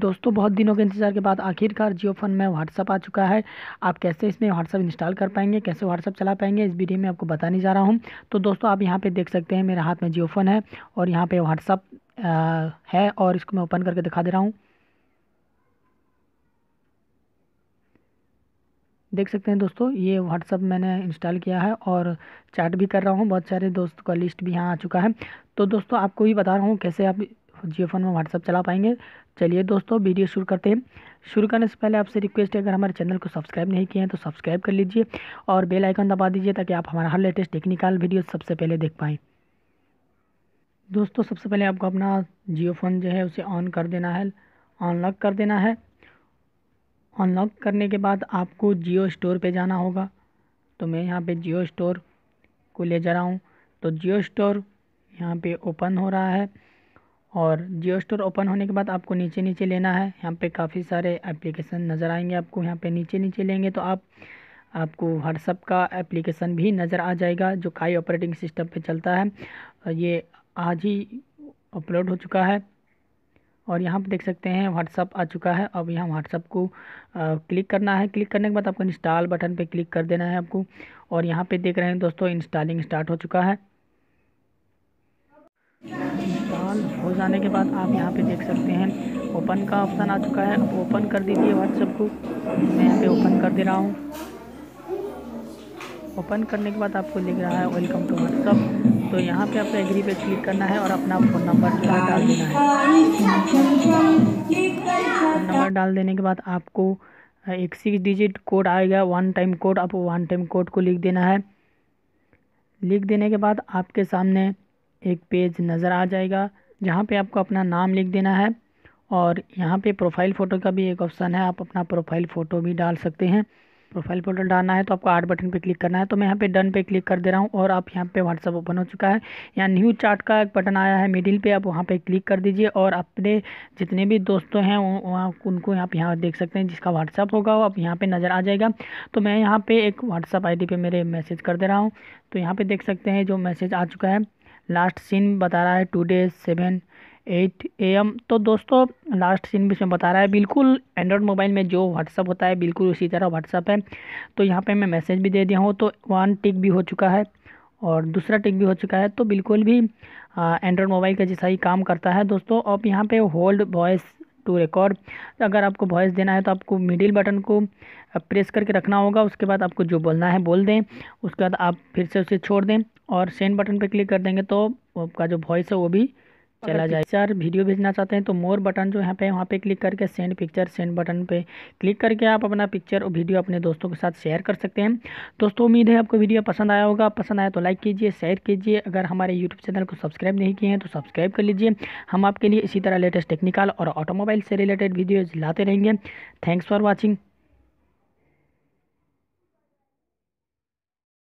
दोस्तों बहुत दिनों के इंतजार के बाद आखिरकार जियोफोन में व्हाट्सअप आ चुका है। आप कैसे इसमें व्हाट्सअप इंस्टॉल कर पाएंगे, कैसे व्हाट्सअप चला पाएंगे, इस वीडियो में आपको बताने जा रहा हूं। तो दोस्तों आप यहां पे देख सकते हैं मेरे हाथ में जियोफोन है और यहां पे व्हाट्सअप है और इसको मैं ओपन करके दिखा दे रहा हूँ। देख सकते हैं दोस्तों ये व्हाट्सअप मैंने इंस्टॉल किया है और चैट भी कर रहा हूँ। बहुत सारे दोस्त का लिस्ट भी यहाँ आ चुका है। तो दोस्तों आपको भी बता रहा हूँ कैसे आप जियोफोन में व्हाट्सअप चला पाएंगे। चलिए दोस्तों वीडियो शुरू करते हैं। शुरू करने से पहले आपसे रिक्वेस्ट है, अगर हमारे चैनल को सब्सक्राइब नहीं किए हैं तो सब्सक्राइब कर लीजिए और बेल आइकन दबा दीजिए ताकि आप हमारा हर लेटेस्ट टेक्निकल वीडियो सबसे पहले देख पाएँ। दोस्तों सबसे पहले आपको अपना जियोफोन जो है उसे ऑन कर देना है, अनलॉक कर देना है। अनलॉक करने के बाद आपको जियो स्टोर पे जाना होगा। तो मैं यहाँ पे जियो स्टोर को ले जा रहा हूँ। तो जियो स्टोर यहाँ पे ओपन हो रहा है और जियो स्टोर ओपन होने के बाद आपको नीचे लेना है। यहाँ पे काफ़ी सारे एप्लीकेशन नज़र आएंगे आपको। यहाँ पे नीचे लेंगे तो आपको व्हाट्सएप का एप्लीकेशन भी नज़र आ जाएगा जो काई ऑपरेटिंग सिस्टम पर चलता है। ये आज ही अपलोड हो चुका है और यहाँ पर देख सकते हैं व्हाट्सअप आ चुका है। अब यहाँ व्हाट्सअप को क्लिक करना है। क्लिक करने के बाद आपको इंस्टॉल बटन पे क्लिक कर देना है आपको। और यहाँ पे देख रहे हैं दोस्तों इंस्टॉलिंग स्टार्ट हो चुका है। इंस्टॉल हो जाने के बाद आप यहाँ पे देख सकते हैं ओपन का ऑप्शन आ चुका है। अब ओपन कर दीजिए व्हाट्सअप को। मैं यहाँ पर ओपन कर दे रहा हूँ। ओपन करने के बाद आपको दिख रहा है वेलकम टू व्हाट्सअप। तो यहाँ पे आपको एग्री पे क्लिक करना है और अपना फ़ोन नंबर डाल देना है। फ़ोन नंबर डाल देने के बाद आपको एक 6 डिजिट कोड आएगा, वन टाइम कोड। आप वन टाइम कोड को लिख देना है। लिख देने के बाद आपके सामने एक पेज नज़र आ जाएगा जहाँ पे आपको अपना नाम लिख देना है और यहाँ पे प्रोफाइल फ़ोटो का भी एक ऑप्शन है। आप अपना प्रोफाइल फ़ोटो भी डाल सकते हैं। प्रोफाइल फोटो डालना है तो आपको 8 बटन पे क्लिक करना है। तो मैं यहाँ पे डन पे क्लिक कर दे रहा हूँ और आप यहाँ पे व्हाट्सअप ओपन हो चुका है। यहाँ न्यू चार्ट का एक बटन आया है मिडिल पे, आप वहाँ पे क्लिक कर दीजिए और अपने जितने भी दोस्तों हैं वहाँ उनको आप यहाँ देख सकते हैं। जिसका व्हाट्सअप होगा वो आप यहाँ पर नज़र आ जाएगा। तो मैं यहाँ पर एक व्हाट्सअप आई डी पे मेरे मैसेज कर दे रहा हूँ। तो यहाँ पर देख सकते हैं जो मैसेज आ चुका है। लास्ट सीन बता रहा है टुडे 7:08 AM। तो दोस्तों लास्ट सीन भी इसमें बता रहा है। बिल्कुल एंड्रॉयड मोबाइल में जो व्हाट्सअप होता है बिल्कुल उसी तरह व्हाट्सअप है। तो यहाँ पे मैं मैसेज भी दे दिया हूँ। तो 1 टिक भी हो चुका है और दूसरा टिक भी हो चुका है। तो बिल्कुल भी एंड्रॉयड मोबाइल का जैसा ही काम करता है दोस्तों। अब यहाँ पे होल्ड वॉइस टू रिकॉर्ड, अगर आपको वॉइस देना है तो आपको मिडिल बटन को प्रेस करके रखना होगा। उसके बाद आपको जो बोलना है बोल दें, उसके बाद आप फिर से उसे छोड़ दें और सेंड बटन पर क्लिक कर देंगे तो आपका जो वॉइस है वो भी चला जाए। पिक्चर वीडियो भेजना चाहते हैं तो मोर बटन जो यहाँ पे वहाँ पे क्लिक करके सेंड पिक्चर सेंड बटन पे क्लिक करके आप अपना पिक्चर और वीडियो अपने दोस्तों के साथ शेयर कर सकते हैं। दोस्तों उम्मीद है आपको वीडियो पसंद आया होगा। पसंद आया तो लाइक कीजिए, शेयर कीजिए। अगर हमारे यूट्यूब चैनल को सब्सक्राइब नहीं किए हैं तो सब्सक्राइब कर लीजिए। हम आपके लिए इसी तरह लेटेस्ट टेक्निकल और ऑटोमोबाइल से रिलेटेड वीडियोज़ लाते रहेंगे। Thanks for watching.